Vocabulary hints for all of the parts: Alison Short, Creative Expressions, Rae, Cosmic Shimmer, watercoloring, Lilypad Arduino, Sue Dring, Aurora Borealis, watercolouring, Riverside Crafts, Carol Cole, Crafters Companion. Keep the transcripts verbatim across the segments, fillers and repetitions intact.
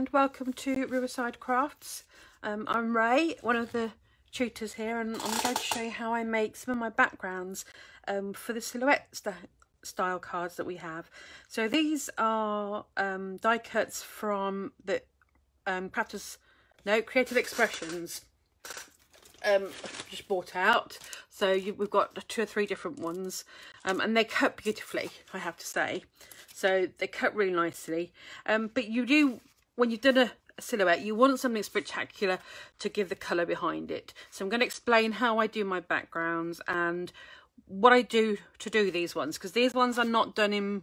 and welcome to Riverside Crafts. Um, I'm Rae, one of the tutors here, and I'm going to show you how I make some of my backgrounds um, for the silhouette st style cards that we have. So these are um, die cuts from the um, Crafters, no, Creative Expressions. Um, just bought out, so you, we've got two or three different ones, um, and they cut beautifully, I have to say. So they cut really nicely, um, but you do, when you've done a, a silhouette, you want something spectacular to give the colour behind it. So I'm going to explain how I do my backgrounds and what I do to do these ones, because these ones are not done in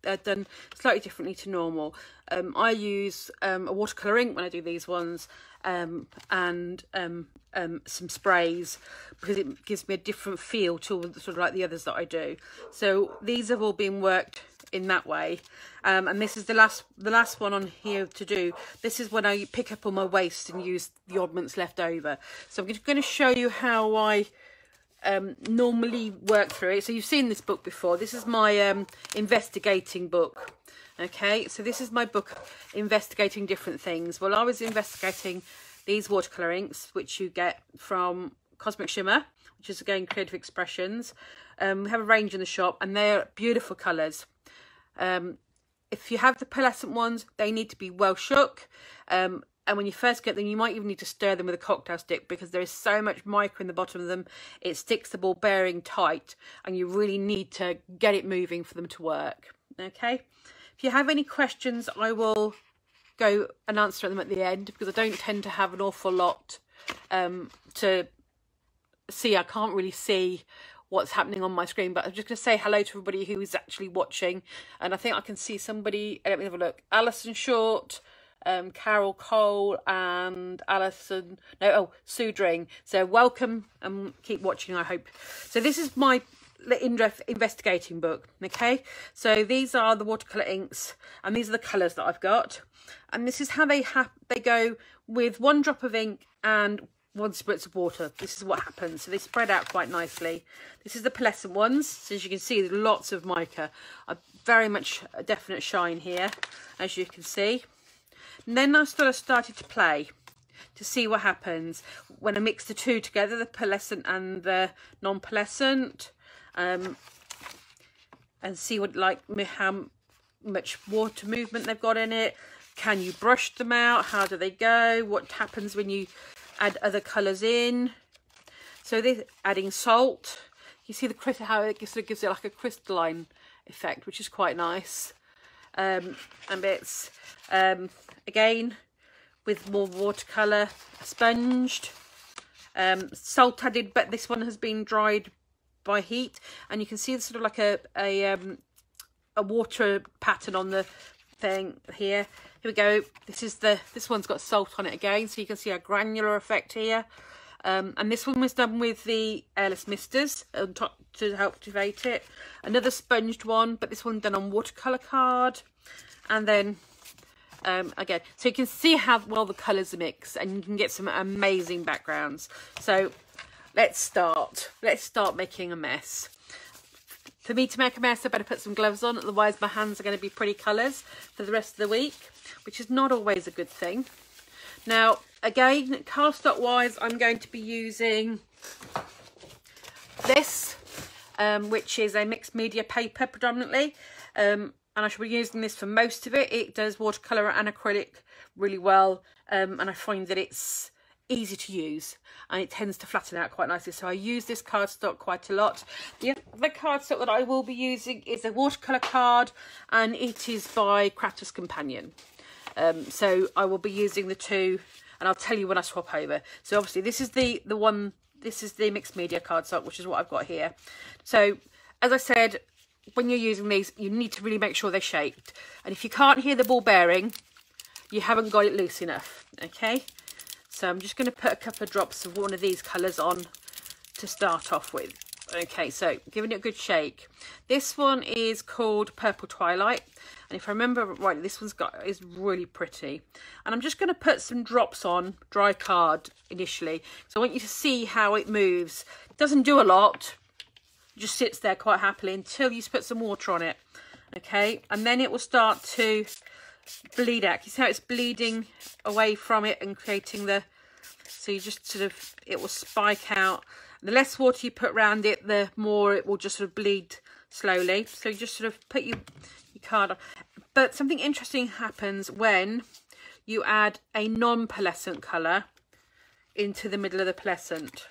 they're done slightly differently to normal. Um, I use um, a watercolour ink when I do these ones, um, and um, um, some sprays, because it gives me a different feel to sort of like the others that I do. So these have all been worked in that way, um, and this is the last the last one on here to do. This is when I pick up on my waste and use the oddments left over. So I'm just going to show you how I Um, normally work through it. So you've seen this book before. This is my um, investigating book. Okay, so this is my book investigating different things. Well, I was investigating these watercolour inks, which you get from Cosmic Shimmer, which is again Creative Expressions. Um, we have a range in the shop, and they're beautiful colours. Um, if you have the pearlescent ones, they need to be well shook. Um, And when you first get them, you might even need to stir them with a cocktail stick, because there is so much mica in the bottom of them. It sticks the ball bearing tight, and you really need to get it moving for them to work. Okay. If you have any questions, I will go and answer them at the end, because I don't tend to have an awful lot um, to see. I can't really see what's happening on my screen, but I'm just going to say hello to everybody who is actually watching. And I think I can see somebody. Let me have a look. Alison Short. Um, Carol Cole and Alison, no, oh, Sue Dring. So welcome and keep watching, I hope. So this is my investigating book, okay? So these are the watercolour inks, and these are the colours that I've got. And this is how they, ha they go with one drop of ink and one spritz of water. This is what happens. So they spread out quite nicely. This is the pearlescent ones. So as you can see, there's lots of mica. A very much a definite shine here, as you can see. And then I sort of started to play to see what happens when I mix the two together, the pearlescent and the non-pearlescent, um, and see what like how much water movement they've got in it. Can you brush them out? How do they go? What happens when you add other colours in? So this, adding salt, you see the how it sort of gives it like a crystalline effect, which is quite nice. Um, and it's um, again with more watercolour, sponged, um, salt added, but this one has been dried by heat, and you can see it's sort of like a a, um, a water pattern on the thing here. Here we go. This is the this one's got salt on it again, so you can see a granular effect here. Um, and this one was done with the airless misters on top to help activate it. Another sponged one, but this one done on watercolour card. And then, um, again, so you can see how well the colours mix, and you can get some amazing backgrounds. So let's start. Let's start making a mess. For me to make a mess, I better put some gloves on, otherwise my hands are going to be pretty colours for the rest of the week, which is not always a good thing. Now, again, card stock wise, I'm going to be using this, um, which is a mixed media paper predominantly, um, and I shall be using this for most of it. It does watercolour and acrylic really well, um, and I find that it's easy to use, and it tends to flatten out quite nicely, so I use this cardstock quite a lot. The other cardstock that I will be using is a watercolour card, and it is by Crafters Companion. Um, so I will be using the two, and I'll tell you when I swap over. So obviously this is the the one, this is the mixed media cardstock, which is what I've got here. So as I said, when you're using these, you need to really make sure they're shaped, and if you can't hear the ball bearing, you haven't got it loose enough. Okay, so I'm just going to put a couple of drops of one of these colours on to start off with. Okay, so giving it a good shake. This one is called Purple Twilight, and if I remember right, this one's got is really pretty. And I'm just going to put some drops on dry card initially, so I want you to see how it moves. It doesn't do a lot, it just sits there quite happily until you put some water on it. Okay, and then it will start to bleed out. You see how it's bleeding away from it and creating the, so you just sort of, it will spike out. The less water you put around it, the more it will just sort of bleed slowly. So you just sort of put your, your card on. But something interesting happens when you add a non-pearlescent colour into the middle of the pearlescent.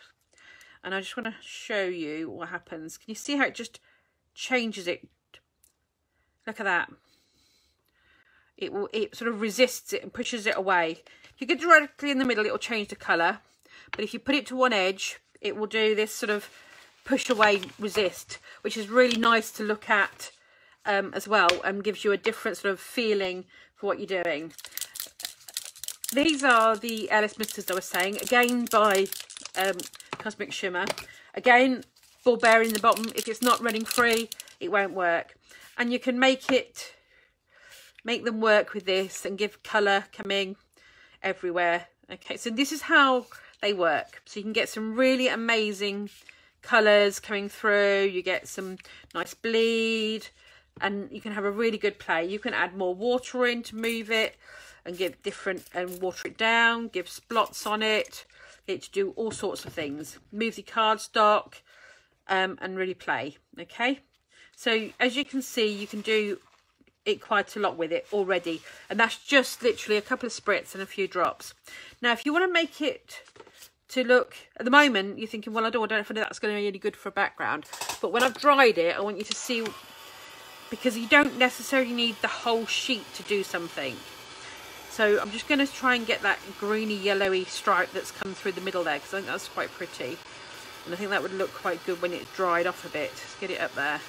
And I just want to show you what happens. Can you see how it just changes it? Look at that. It will, it sort of resists it and pushes it away. If you get directly in the middle, it will change the colour. But if you put it to one edge, it will do this sort of push away resist, which is really nice to look at um, as well, and gives you a different sort of feeling for what you're doing. These are the L S misters I was saying, again by um, Cosmic Shimmer. Again, ball bearing the bottom. If it's not running free, it won't work. And you can make it, make them work with this and give colour coming everywhere. Okay, so this is how they work. So you can get some really amazing colours coming through. You get some nice bleed, and you can have a really good play. You can add more water in to move it and give different, and water it down, give splots on it. It to do all sorts of things. Move the cardstock um, and really play. Okay, so as you can see, you can do it quite a lot with it already, and that's just literally a couple of spritz and a few drops. Now, if you want to make it to look, at the moment you're thinking, well, I don't, I don't know if that's going to be really good for a background, but when I've dried it, I want you to see, because you don't necessarily need the whole sheet to do something. So I'm just going to try and get that greeny yellowy stripe that's come through the middle there, because I think that's quite pretty, and I think that would look quite good when it's dried off a bit. Let's get it up there.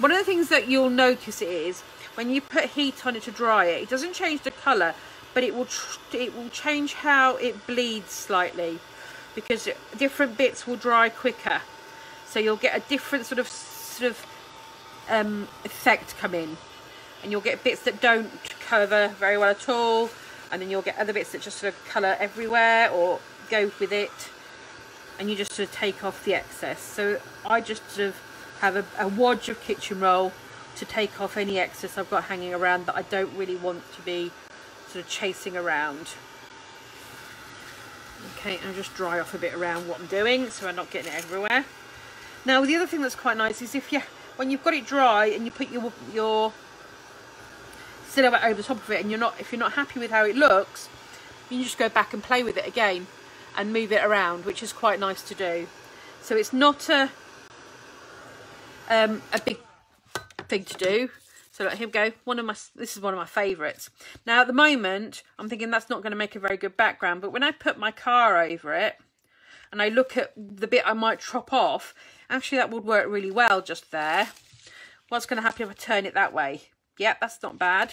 One of the things that you'll notice is when you put heat on it to dry it, it doesn't change the colour, but it will it will change how it bleeds slightly, because different bits will dry quicker, so you'll get a different sort of sort of um, effect come in, and you'll get bits that don't cover very well at all, and then you'll get other bits that just sort of colour everywhere or go with it, and you just sort of take off the excess. So I just sort of have a, a wodge of kitchen roll to take off any excess I've got hanging around that I don't really want to be sort of chasing around. Okay, and I'll just dry off a bit around what I'm doing so I'm not getting it everywhere. Now, the other thing that's quite nice is if you, when you've got it dry and you put your your silhouette over the top of it, and you're not, if you're not happy with how it looks, you just go back and play with it again and move it around, which is quite nice to do. So it's not a um, a big thing to do. So like, here we go, one of my this is one of my favorites. Now at the moment I'm thinking that's not going to make a very good background, but when I put my car over it and I look at the bit I might chop off, actually that would work really well just there. What's going to happen if I turn it that way? Yep, that's not bad.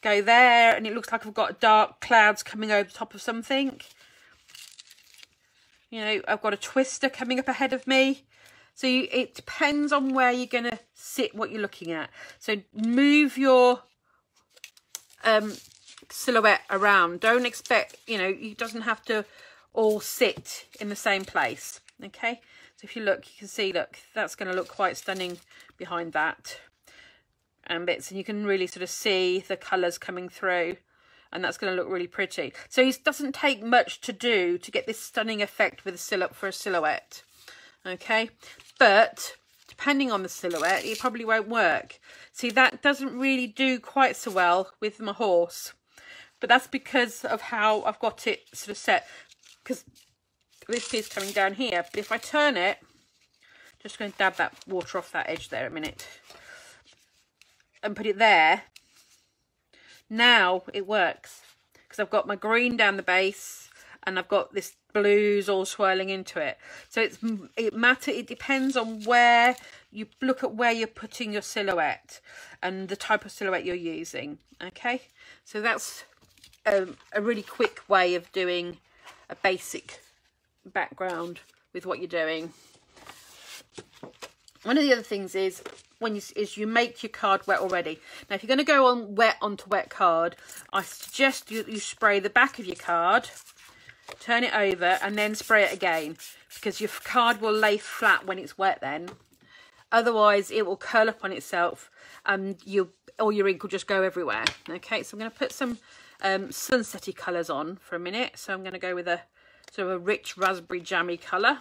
Go there, and it looks like I've got dark clouds coming over the top of something. You know, I've got a twister coming up ahead of me. So you, it depends on where you're going to sit, what you're looking at. So move your um, silhouette around. Don't expect, you know, it doesn't have to all sit in the same place. Okay, so if you look, you can see, look, that's going to look quite stunning behind that and bits. And you can really sort of see the colours coming through, and that's going to look really pretty. So it doesn't take much to do to get this stunning effect with a silhouette, for a silhouette. Okay, but depending on the silhouette, it probably won't work. See, that doesn't really do quite so well with my horse, but that's because of how I've got it sort of set, because this is coming down here. But if I turn it, I'm just going to dab that water off that edge there a minute and put it there. Now it works, because I've got my green down the base and I've got this blues all swirling into it. So it's it matter it depends on where you look at where you're putting your silhouette and the type of silhouette you're using. Okay, so that's a, a really quick way of doing a basic background with what you're doing. One of the other things is when you is you make your card wet already. Now if you're going to go on wet onto wet card, I suggest you, you spray the back of your card, turn it over, and then spray it again, because your card will lay flat when it's wet then. Otherwise it will curl up on itself and you all your ink will just go everywhere. Okay, so I'm going to put some um, sunsetty colours on for a minute. So I'm going to go with a sort of a rich raspberry jammy colour.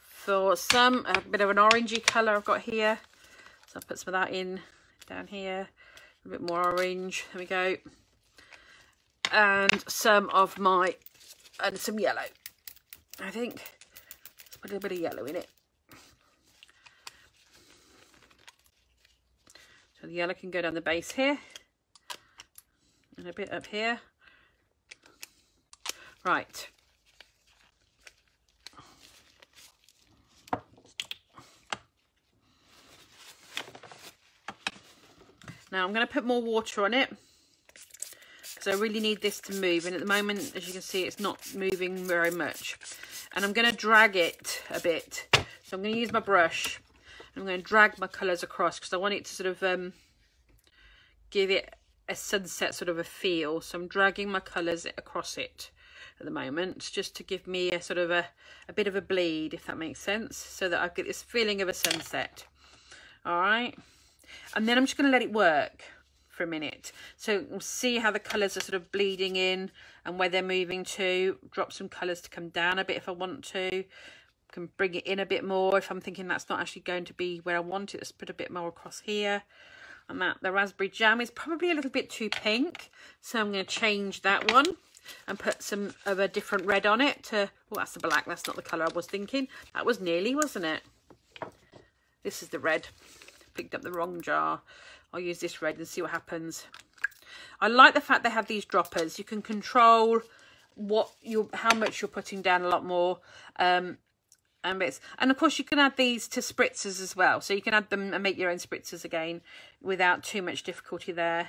For some, a bit of an orangey colour I've got here. So I'll put some of that in down here. A bit more orange, there we go. And some of my, and some yellow. I think let's put a bit of yellow in it. So the yellow can go down the base here and a bit up here. Right. Now I'm going to put more water on it because I really need this to move, and at the moment, as you can see, it's not moving very much. And I'm going to drag it a bit. So I'm going to use my brush. I'm going to drag my colours across because I want it to sort of um, give it a sunset sort of a feel. So I'm dragging my colours across it at the moment just to give me a sort of a, a bit of a bleed, if that makes sense, so that I get this feeling of a sunset. All right. And then I'm just going to let it work for a minute. So we'll see how the colours are sort of bleeding in and where they're moving to. Drop some colours to come down a bit if I want to. Can bring it in a bit more if I'm thinking that's not actually going to be where I want it. Let's put a bit more across here. And that the raspberry jam is probably a little bit too pink, so I'm going to change that one and put some of a different red on it to, well, that's the black, that's not the colour I was thinking. That was nearly, wasn't it? This is the red. Picked up the wrong jar. I'll use this red and see what happens. I like the fact they have these droppers. You can control what you how much you're putting down a lot more. Um, And bits, and of course you can add these to spritzers as well, so you can add them and make your own spritzers again without too much difficulty there.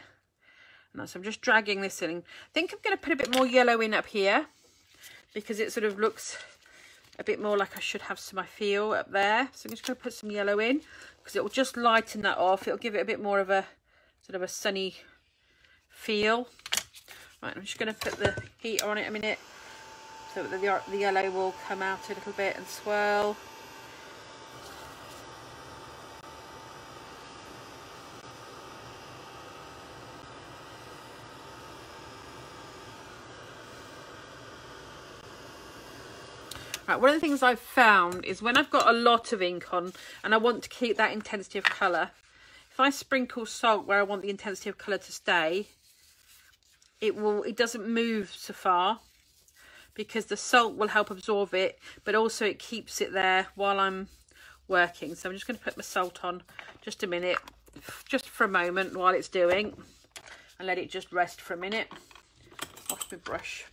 And so I'm just dragging this in. I think I'm going to put a bit more yellow in up here because it sort of looks a bit more like I should have some, I feel, up there. So I'm just going to put some yellow in because it will just lighten that off. It'll give it a bit more of a sort of a sunny feel. Right, I'm just going to put the heater on it a minute. So the, the, the yellow will come out a little bit and swirl. Right, one of the things I've found is when I've got a lot of ink on and I want to keep that intensity of colour, if I sprinkle salt where I want the intensity of colour to stay, it will it doesn't move so far, because the salt will help absorb it, but also it keeps it there while I'm working. So I'm just going to put my salt on just a minute, just for a moment while it's doing, and let it just rest for a minute. Off my brush.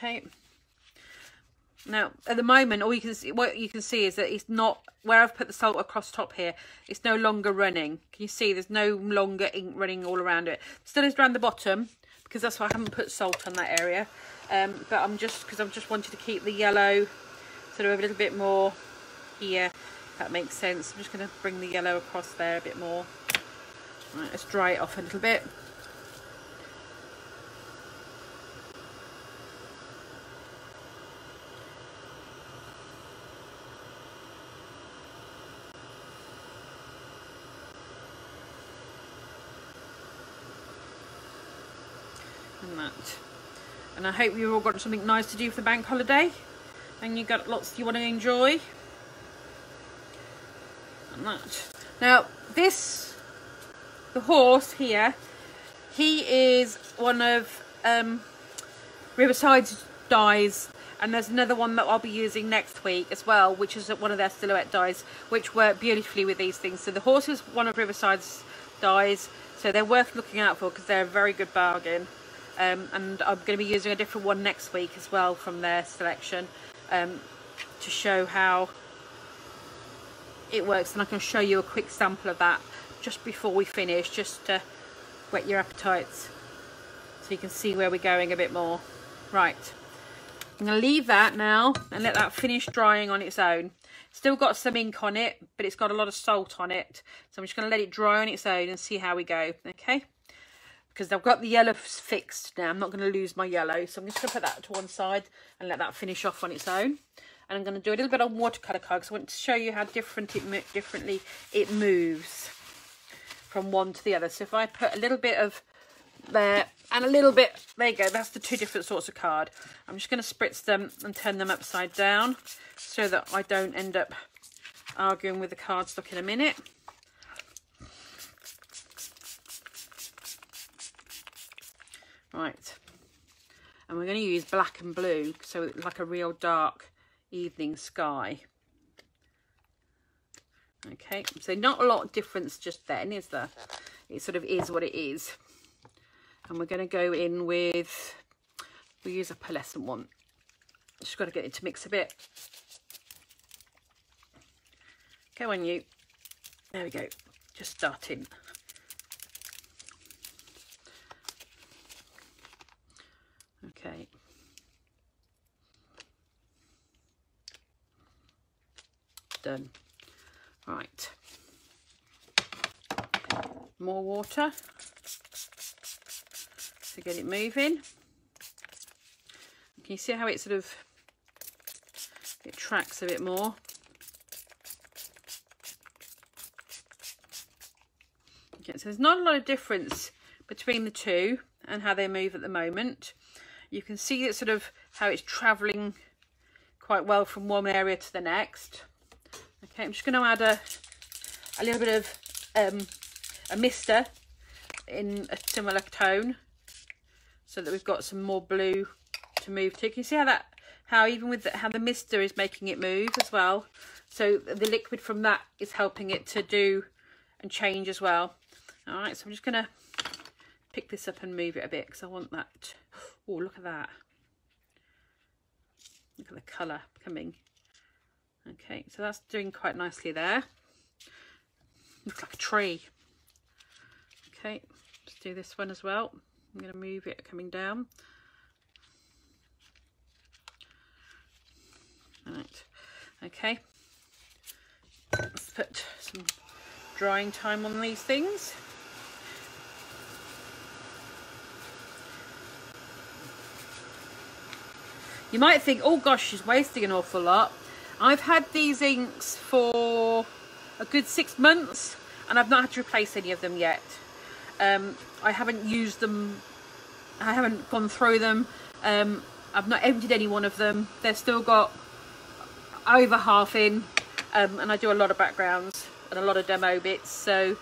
Okay. Now, at the moment, all you can see, what you can see is that it's not, where I've put the salt across top here, it's no longer running. Can you see? There's no longer ink running all around it. Still is around the bottom because that's why I haven't put salt on that area. Um, but I'm just, because I'm just wanting to keep the yellow sort of a little bit more here, if that makes sense. I'm just going to bring the yellow across there a bit more. Right, let's dry it off a little bit. And I hope you've all got something nice to do for the bank holiday and you got lots you want to enjoy. And that. Now this, the horse here, he is one of um, Riverside's dyes, and there's another one that I'll be using next week as well, which is one of their silhouette dyes, which work beautifully with these things. So the horse is one of Riverside's dyes, so they're worth looking out for because they're a very good bargain. Um, and I'm going to be using a different one next week as well from their selection um, to show how it works, and I can show you a quick sample of that just before we finish, just to whet your appetites so you can see where we're going a bit more. Right, I'm going to leave that now and let that finish drying on its own. Still got some ink on it, but it's got a lot of salt on it, so I'm just going to let it dry on its own and see how we go. Okay. Because I've got the yellow fixed now. I'm not going to lose my yellow. So I'm just going to put that to one side and let that finish off on its own. and I'm going to do a little bit on watercolor card because I want to show you how different it mo differently it moves from one to the other. So if I put a little bit of there and a little bit, there you go, that's the two different sorts of card. I'm just going to spritz them and turn them upside down so that I don't end up arguing with the cardstock in a minute. Right, and we're going to use black and blue, so like a real dark evening sky. Okay, so not a lot of difference just then, is there? It sort of is what it is. And we're going to go in with, we'll use a pearlescent one. Just got to get it to mix a bit. Go on you. There we go. Just starting. Okay. Done. Right. More water to get it moving. Can you see how it sort of, it tracks a bit more? Okay, so there's not a lot of difference between the two and how they move at the moment. You can see it sort of how it's travelling quite well from one area to the next. Okay, I'm just going to add a a little bit of um, a mister in a similar tone, so that we've got some more blue to move to. Can you see how that, how even with the, how the mister is making it move as well? So the liquid from that is helping it to do and change as well. All right, so I'm just going to pick this up and move it a bit because I want that. Oh, look at that. Look at the colour coming. Okay, so that's doing quite nicely there. Looks like a tree. Okay, let's do this one as well. I'm going to move it coming down. Right, okay. Let's put some drying time on these things. You might think, oh gosh, she's wasting an awful lot. I've had these inks for a good six months and I've not had to replace any of them yet. Um, I haven't used them, I haven't gone through them, um, I've not emptied any one of them. They've still got over half in, um, and I do a lot of backgrounds and a lot of demo bits, so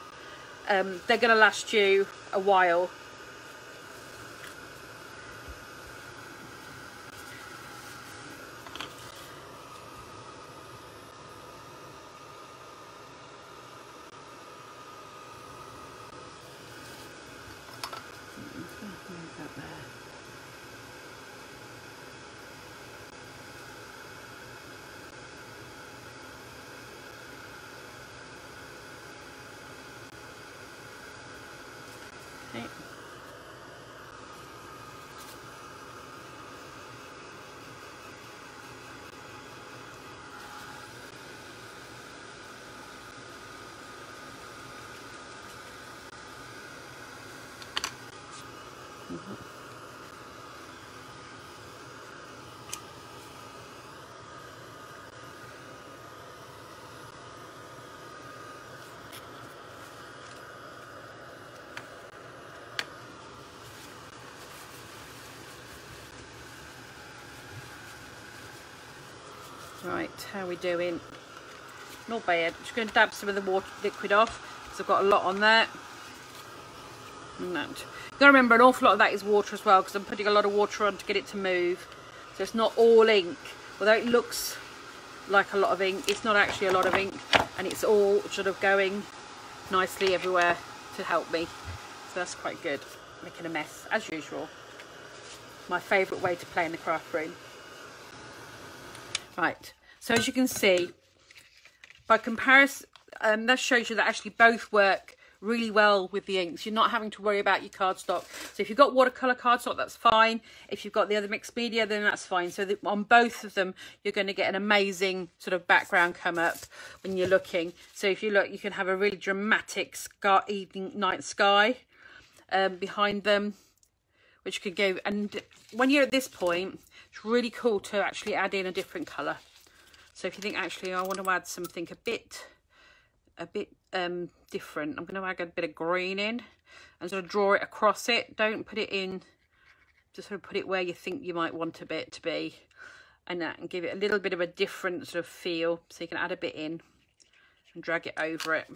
um, they're going to last you a while. Right, how are we doing? Not bad. I'm just going to dab some of the water liquid off because I've got a lot on there. No. You've got to remember an awful lot of that is water as well, because I'm putting a lot of water on to get it to move, so it's not all ink. Although it looks like a lot of ink, it's not actually a lot of ink, and it's all sort of going nicely everywhere to help me, so that's quite good. Making a mess as usual, my favourite way to play in the craft room. Right, so as you can see by comparison, um, that shows you that actually both work really well with the inks. You're not having to worry about your cardstock. So if you've got watercolor cardstock, that's fine. If you've got the other mixed media, then that's fine. So that on both of them, you're going to get an amazing sort of background come up when you're looking. So if you look, you can have a really dramatic sky, evening, night sky um, behind them, which could go. And when you're at this point, it's really cool to actually add in a different color. So if you think, actually, I want to add something a bit, a bit um, different, I'm going to add a bit of green in and sort of draw it across it. Don't put it in, just sort of put it where you think you might want a bit to be, and that, and give it a little bit of a different sort of feel. So you can add a bit in and drag it over it,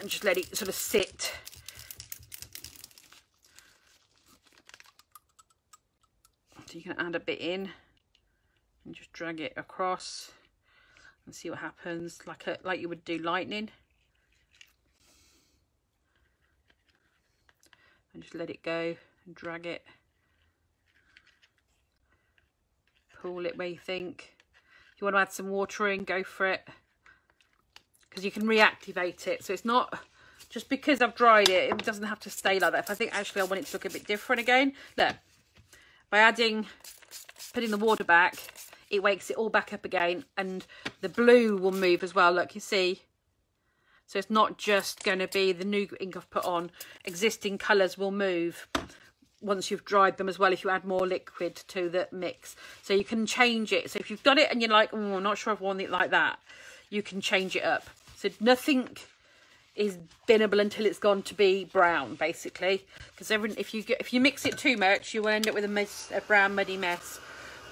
and just let it sort of sit. So you can add a bit in and just drag it across and see what happens, like a, like you would do lightning, and just let it go and drag it, pull it where you think. If you want to add some water in, go for it, because you can reactivate it. So it's not just because I've dried it, it doesn't have to stay like that. If I think, actually, I want it to look a bit different again, look, by adding, putting the water back, it wakes it all back up again, and the blue will move as well. Look, you see, so it's not just going to be the new ink I've put on, existing colours will move once you've dried them as well, if you add more liquid to the mix. So you can change it. So if you've done it and you're like, oh, I'm not sure I've worn it like that, you can change it up. So nothing is binnable until it's gone to be brown, basically, because if you get, if you mix it too much, you will end up with a, mess, a brown muddy mess.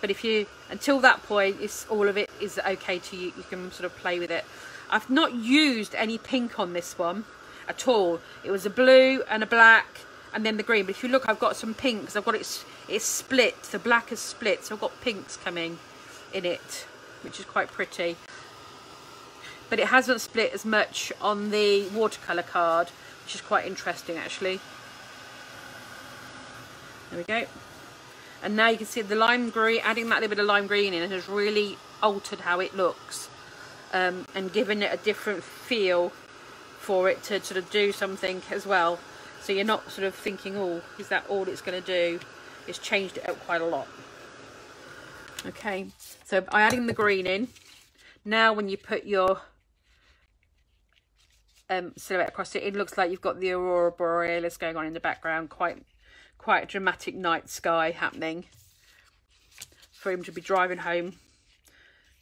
But if you, until that point, it's, all of it is okay to you. You can sort of play with it. I've not used any pink on this one at all. It was a blue and a black and then the green. But if you look, I've got some pinks. I've got it, it's split. The black is split, so I've got pinks coming in it, which is quite pretty. But it hasn't split as much on the watercolour card, which is quite interesting, actually. There we go. And now you can see the lime green, adding that little bit of lime green in, has really altered how it looks, um, and given it a different feel for it to sort of do something as well. So you're not sort of thinking, oh, is that all it's going to do? It's changed it up quite a lot. Okay, so by adding the green in, now when you put your um, silhouette across it, it looks like you've got the Aurora Borealis going on in the background, quite quite a dramatic night sky happening for him to be driving home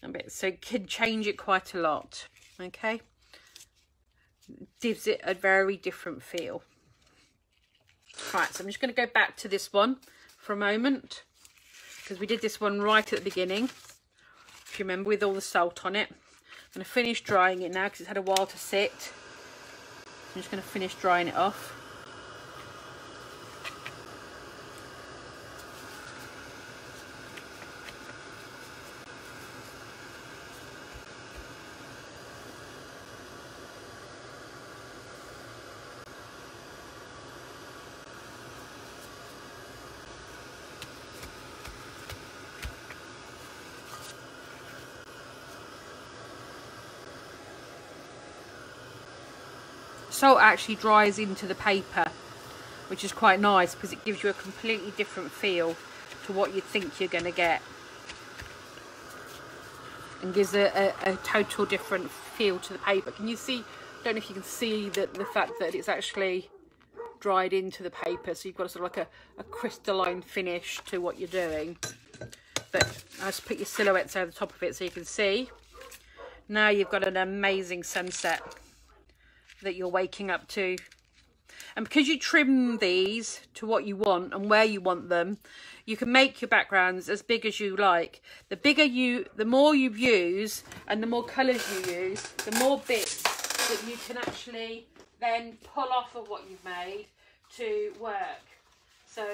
a bit. So it can change it quite a lot. Okay, gives it a very different feel. Right, so I'm just going to go back to this one for a moment, because we did this one right at the beginning, if you remember, with all the salt on it. I'm going to finish drying it now, because it's had a while to sit. I'm just going to finish drying it off. Salt actually dries into the paper, which is quite nice, because it gives you a completely different feel to what you think you're going to get, and gives a, a, a total different feel to the paper. Can you see? I don't know if you can see that, the fact that it's actually dried into the paper, so you've got a sort of like a, a crystalline finish to what you're doing. But I just put your silhouettes over the top of it so you can see. Now you've got an amazing sunset that you're waking up to. And because you trim these to what you want and where you want them, you can make your backgrounds as big as you like. The bigger you, the more you use and the more colours you use, the more bits that you can actually then pull off of what you've made to work. So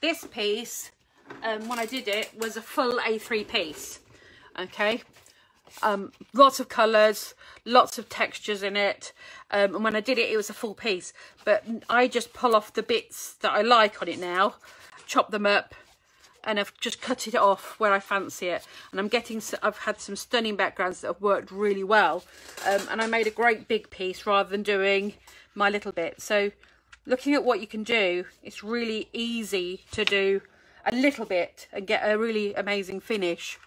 this piece, um, when I did it, was a full A three piece, okay? Um, lots of colours, lots of textures in it, um, and when I did it, it was a full piece. But I just pull off the bits that I like on it now, chop them up, and I've just cut it off where I fancy it. And I'm getting, I've had some stunning backgrounds that have worked really well, um, and I made a great big piece rather than doing my little bit. So looking at what you can do, it's really easy to do a little bit and get a really amazing finish.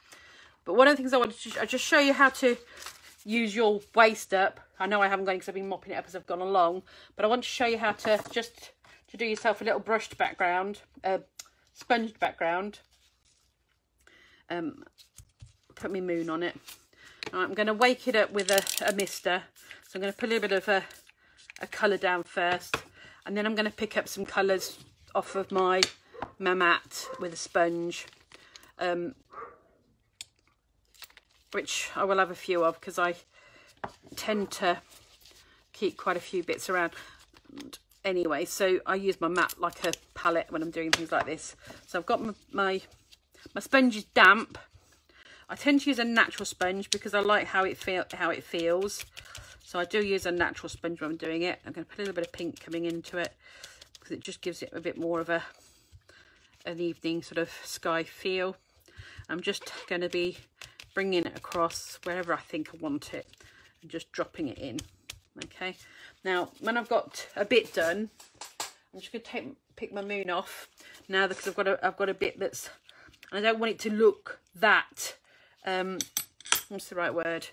But one of the things I wanted to I'll just show you how to use your waste up. I know I haven't gone because I've been mopping it up as I've gone along, but I want to show you how to just to do yourself a little brushed background, a uh, sponged background, um, put my moon on it. All right, I'm going to wake it up with a, a mister. So I'm going to put a little bit of a, a colour down first, and then I'm going to pick up some colours off of my matte with a sponge, um, which I will have a few of because I tend to keep quite a few bits around anyway. So I use my matte like a palette when I'm doing things like this. So I've got my, my my sponge is damp. I tend to use a natural sponge because I like how it feel how it feels. So I do use a natural sponge when I'm doing it. I'm going to put a little bit of pink coming into it because it just gives it a bit more of a an evening sort of sky feel. I'm just going to be bringing it across wherever I think I want it and just dropping it in. Okay, now when I've got a bit done, I'm just going to take pick my moon off now because I've got a I've got a bit that's, and I don't want it to look that um what's the right word?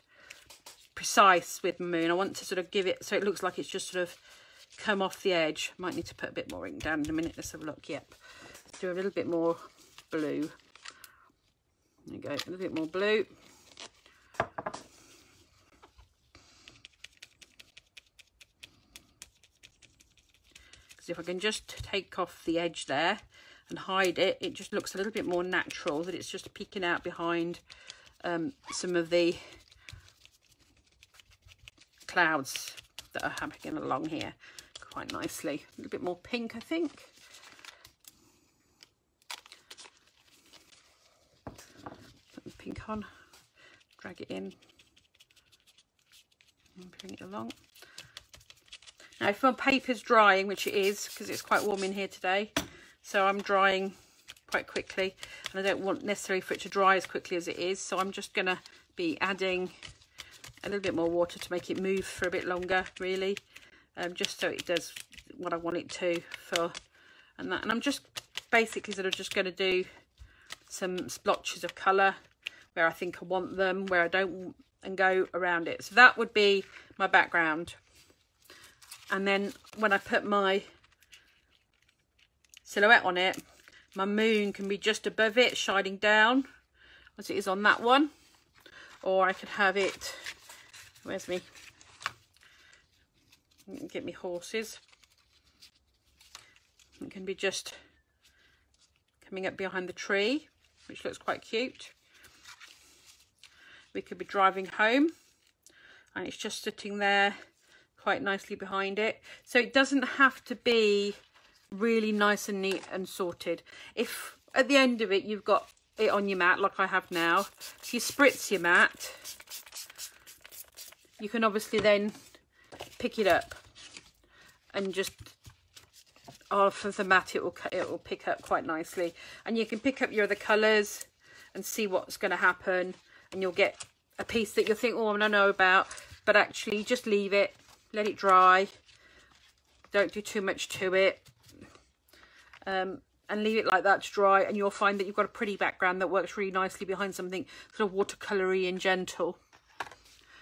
precise with moon. I want to sort of give it so it looks like it's just sort of come off the edge. Might need to put a bit more ink down in a minute. Let's have a look. Yep, let's do a little bit more blue. There you go, a little bit more blue. Because if I can just take off the edge there and hide it, it just looks a little bit more natural, that it's just peeking out behind um, some of the clouds that are happening along here quite nicely. A little bit more pink, I think. Put the pink on, drag it in and bring it along. Now if my paper's drying, which it is because it's quite warm in here today, so I'm drying quite quickly and I don't want necessarily for it to dry as quickly as it is, so I'm just going to be adding a little bit more water to make it move for a bit longer, really, um, just so it does what I want it to for, and that. And I'm just basically sort of just going to do some splotches of colour where I think I want them, where I don't, and go around it. So that would be my background. And then when I put my silhouette on it, my moon can be just above it, shining down as it is on that one, or I could have it. Where's me? Get me horses. It can be just coming up behind the tree, which looks quite cute. We could be driving home and it's just sitting there quite nicely behind it. So it doesn't have to be really nice and neat and sorted. If at the end of it you've got it on your mat like I have now, if you spritz your mat, you can obviously then pick it up and just off of the mat it will, it will pick up quite nicely, and you can pick up your other colours and see what's going to happen, and you'll get a piece that you'll think, oh, I don't know about, but actually just leave it, let it dry, don't do too much to it, um, and leave it like that to dry, and you'll find that you've got a pretty background that works really nicely behind something sort of watercolour-y and gentle.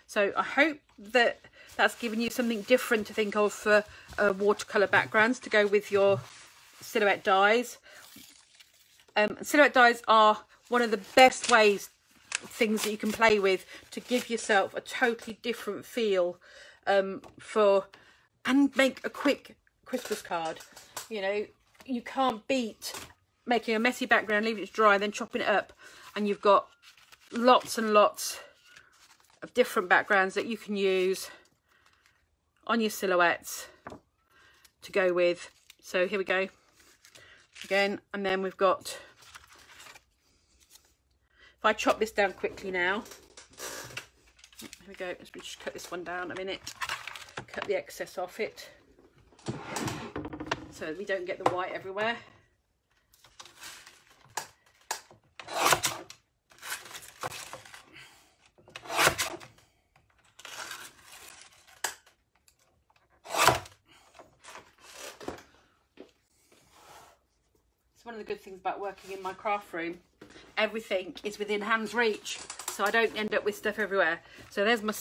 So I hope that that's given you something different to think of for uh, watercolour backgrounds to go with your silhouette dyes. Um, silhouette dyes are one of the best ways, things that you can play with to give yourself a totally different feel um, for, and make a quick Christmas card. You know, you can't beat making a messy background, leaving it to dry, then chopping it up, and you've got lots and lots of different backgrounds that you can use on your silhouettes to go with. So here we go again, and then we've got, if I chop this down quickly now, here we go, let's just cut this one down a minute, cut the excess off it so we don't get the white everywhere. One of the good things about working in my craft room, everything is within hand's reach, so I don't end up with stuff everywhere. So there's my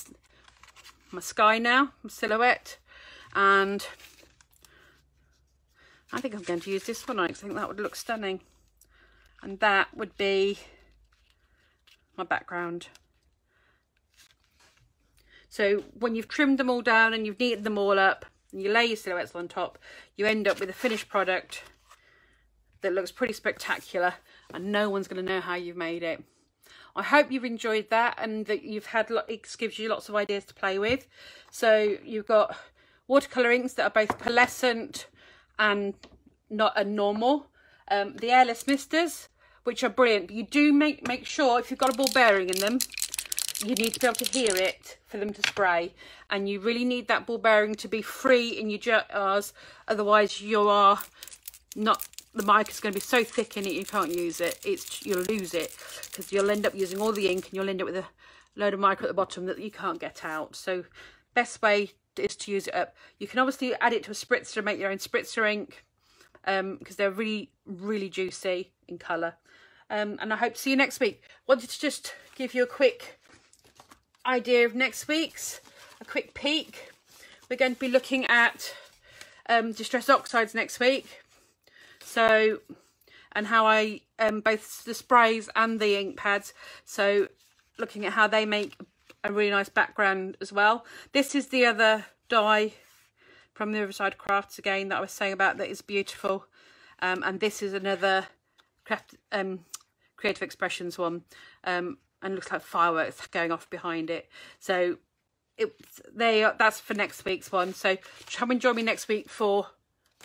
my sky now, my silhouette, and I think I'm going to use this one. I think that would look stunning, and that would be my background. So when you've trimmed them all down and you've neatened them all up and you lay your silhouettes on top, you end up with a finished product that looks pretty spectacular and no one's going to know how you've made it. I hope you've enjoyed that and that you've had, it gives you lots of ideas to play with. So you've got watercolour inks that are both pearlescent and not a normal. Um, the airless misters, which are brilliant. But you do make, make sure if you've got a ball bearing in them, you need to be able to hear it for them to spray. And you really need that ball bearing to be free in your jars. Otherwise you are not... The mic is going to be so thick in it you can't use it. It's you'll lose it because you'll end up using all the ink and you'll end up with a load of mica at the bottom that you can't get out. So best way is to use it up. You can obviously add it to a spritzer and make your own spritzer ink um, because they're really, really juicy in colour. Um, and I hope to see you next week. Wanted to just give you a quick idea of next week's, a quick peek. We're going to be looking at um, distress oxides next week. So, and how I, um, both the sprays and the ink pads. So looking at how they make a really nice background as well. This is the other dye from the Riverside Crafts again that I was saying about that is beautiful. Um, and this is another craft, um, Creative Expressions one. Um, and looks like fireworks going off behind it. So it's, they are, that's for next week's one. So come and join me next week for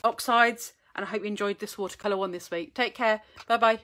oxides. And I hope you enjoyed this watercolour one this week. Take care. Bye-bye.